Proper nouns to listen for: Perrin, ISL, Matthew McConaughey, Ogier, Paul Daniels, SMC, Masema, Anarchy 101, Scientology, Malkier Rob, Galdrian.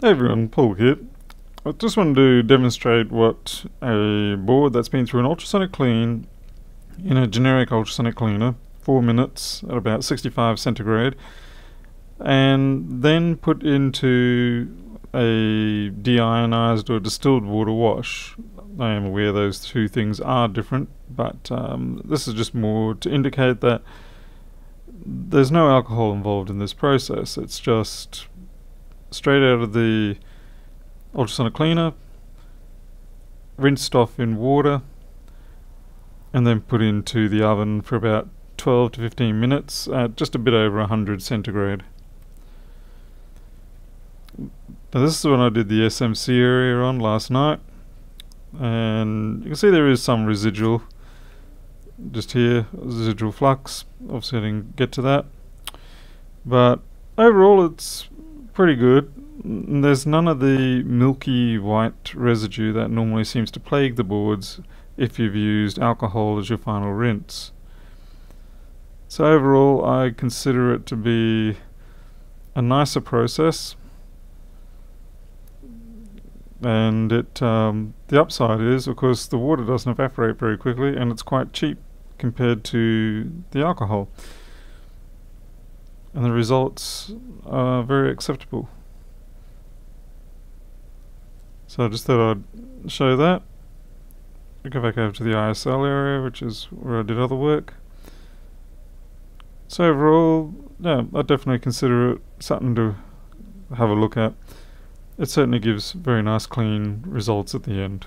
Hey everyone, Paul here. I just wanted to demonstrate what a board that's been through an ultrasonic clean in a generic ultrasonic cleaner, 4 minutes at about 65 centigrade, and then put into a deionized or distilled water wash. I am aware those two things are different, but this is just more to indicate that there's no alcohol involved in this process. It's just straight out of the ultrasonic cleaner, rinsed off in water, and then put into the oven for about 12 to 15 minutes at just a bit over 100 centigrade. Now this is when I did the SMC area on last night, and you can see there is some residual just here, residual flux. Obviously I didn't get to that, but overall it's pretty good. There's none of the milky white residue that normally seems to plague the boards if you've used alcohol as your final rinse. So overall I consider it to be a nicer process, and it the upside is, of course, the water doesn't evaporate very quickly and it's quite cheap compared to the alcohol. And the results are very acceptable. So I just thought I'd show that. I'll go back over to the ISL area, which is where I did other work. So overall, yeah, I definitely consider it something to have a look at. It certainly gives very nice clean results at the end.